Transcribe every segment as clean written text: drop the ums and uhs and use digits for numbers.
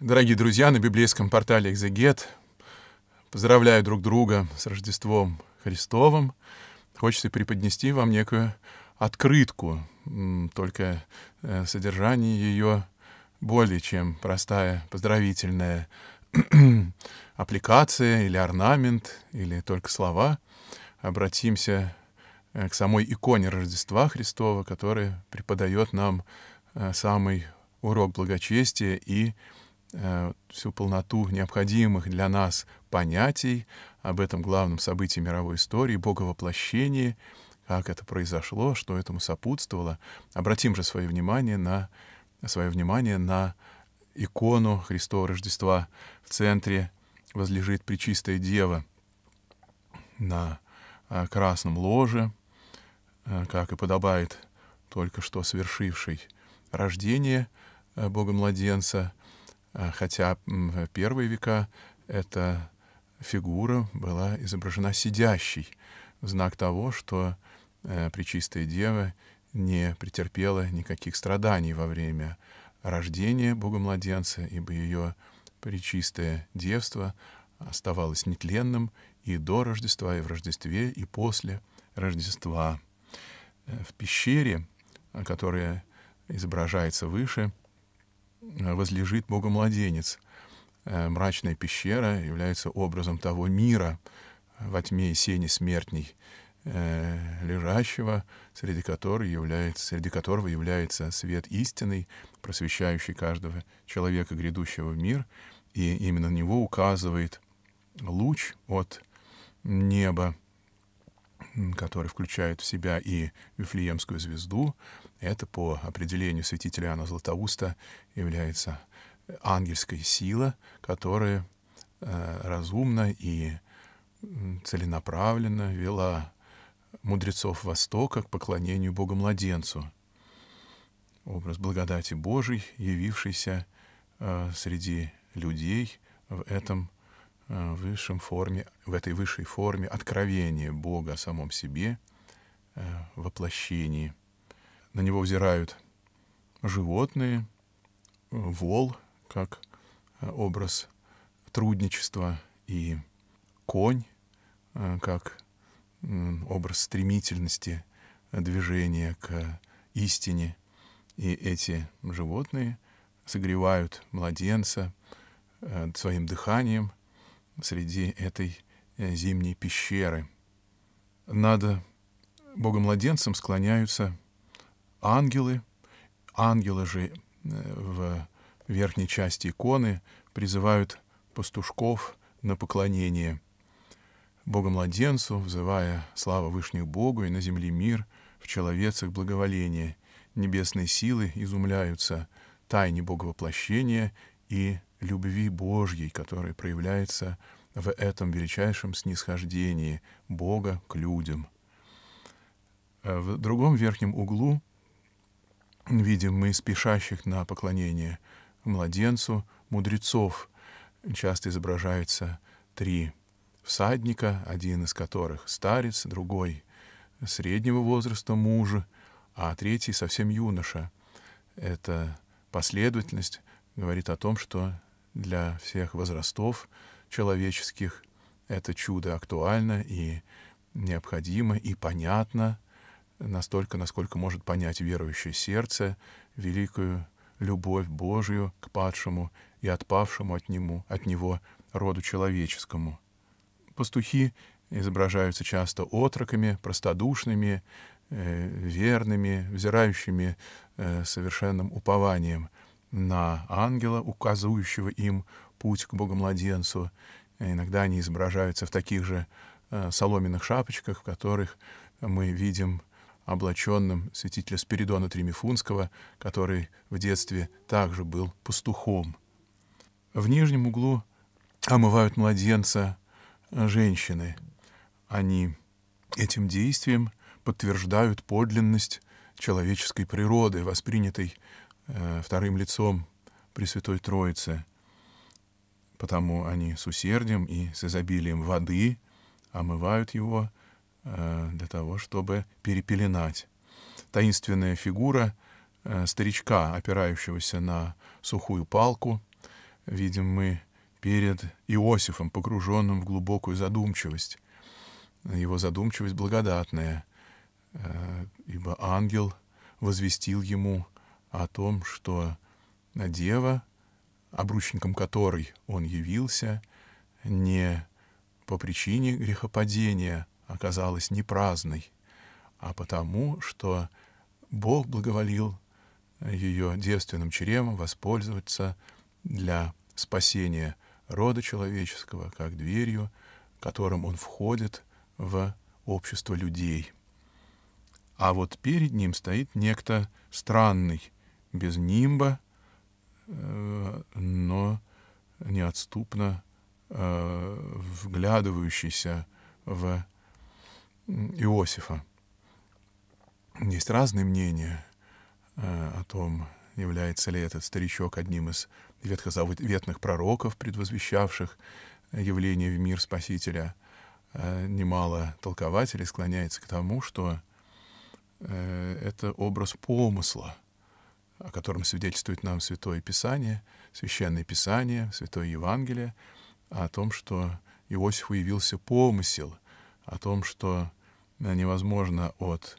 Дорогие друзья, на библейском портале «Экзегет» поздравляю друг друга с Рождеством Христовым. Хочется преподнести вам некую открытку, только содержание ее более чем простая поздравительная аппликация или орнамент, или только слова. Обратимся к самой иконе Рождества Христова, которая преподает нам самый урок благочестия и всю полноту необходимых для нас понятий об этом главном событии мировой истории, Боговоплощении, как это произошло, что этому сопутствовало. Обратим же свое внимание на икону Христова Рождества. В центре возлежит Пречистая Дева на красном ложе, как и подобает только что совершившей рождение Бога-младенца. Хотя в первые века эта фигура была изображена сидящей, в знак того, что Пречистая Дева не претерпела никаких страданий во время рождения Бога-младенца, ибо ее пречистое девство оставалось нетленным и до Рождества, и в Рождестве, и после Рождества. В пещере, которая изображается выше, возлежит Богомладенец. Мрачная пещера является образом того мира во тьме и сени смертней, лежащего, среди которого является свет истинный, просвещающий каждого человека, грядущего в мир, и именно на него указывает луч от неба, который включает в себя и Вифлеемскую звезду. Это по определению святителя Иоанна Златоуста является ангельская сила, которая разумно и целенаправленно вела мудрецов Востока к поклонению Богу-младенцу. Образ благодати Божией, явившийся среди людей в этом в этой высшей форме откровения Бога о самом себе, воплощении. На него взирают животные, вол, как образ трудничества, и конь, как образ стремительности движения к истине. И эти животные согревают младенца своим дыханием среди этой зимней пещеры. Над Богом-младенцем склоняются ангелы. Ангелы же в верхней части иконы призывают пастушков на поклонение Богу-младенцу, взывая слава Вышних Богу, и на земле мир, в человецах благоволение. Небесные силы изумляются тайне Боговоплощения и любви Божьей, которая проявляется в этом величайшем снисхождении Бога к людям. В другом верхнем углу видим мы спешащих на поклонение младенцу мудрецов. Часто изображаются три всадника, один из которых старец, другой среднего возраста мужа, а третий совсем юноша. Эта последовательность говорит о том, что для всех возрастов человеческих это чудо актуально и необходимо, и понятно настолько, насколько может понять верующее сердце великую любовь Божию к падшему и отпавшему от него роду человеческому. Пастухи изображаются часто отроками, простодушными, верными, взирающими совершенным упованием на ангела, указывающего им путь к Богомладенцу. Иногда они изображаются в таких же соломенных шапочках, в которых мы видим облаченным святителя Спиридона Тримифунского, который в детстве также был пастухом. В нижнем углу омывают младенца женщины. Они этим действием подтверждают подлинность человеческой природы, воспринятой вторым лицом Пресвятой Троицы. Потому они с усердием и с изобилием воды омывают его для того, чтобы перепеленать. Таинственная фигура старичка, опирающегося на сухую палку, видим мы перед Иосифом, погруженным в глубокую задумчивость. Его задумчивость благодатная, ибо ангел возвестил ему о том, что дева, обручником которой он явился, не по причине грехопадения оказалась не праздной, а потому, что Бог благоволил ее девственным чревом воспользоваться для спасения рода человеческого, как дверью, которым он входит в общество людей. А вот перед ним стоит некто странный, без нимба, но неотступно вглядывающийся в Иосифа. Есть разные мнения о том, является ли этот старичок одним из ветхозаветных пророков, предвозвещавших явление в мир Спасителя. Немало толкователей склоняется к тому, что это образ помысла, о котором свидетельствует нам Святое Писание, Священное Писание, Святое Евангелие, о том, что Иосифу явился помысел, о том, что невозможно от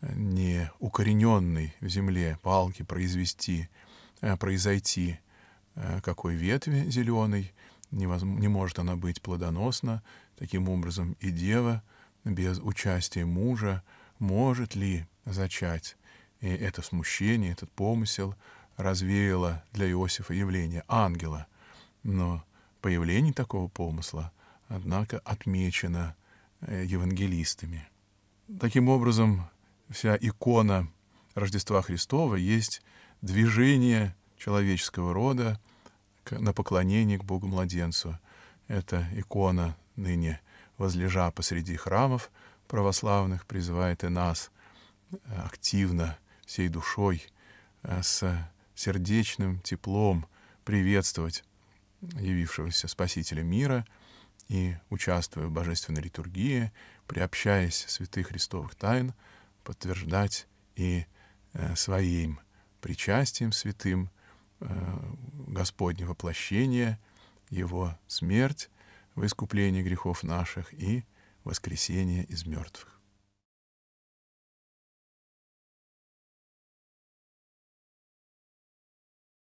неукорененной в земле палки произойти какой ветви зеленой, не может она быть плодоносна. Таким образом, и дева без участия мужа может ли зачать? И это смущение, этот помысел развеяло для Иосифа явление ангела. Но появление такого помысла, однако, отмечено евангелистами. Таким образом, вся икона Рождества Христова есть движение человеческого рода на поклонение к Богу-младенцу. Эта икона, ныне возлежа посреди храмов православных, призывает и нас активно, всей душой, с сердечным теплом приветствовать явившегося Спасителя мира и, участвуя в божественной литургии, приобщаясь святых христовых тайн, подтверждать и своим причастием святым Господне воплощение, Его смерть во искупление грехов наших и воскресение из мертвых.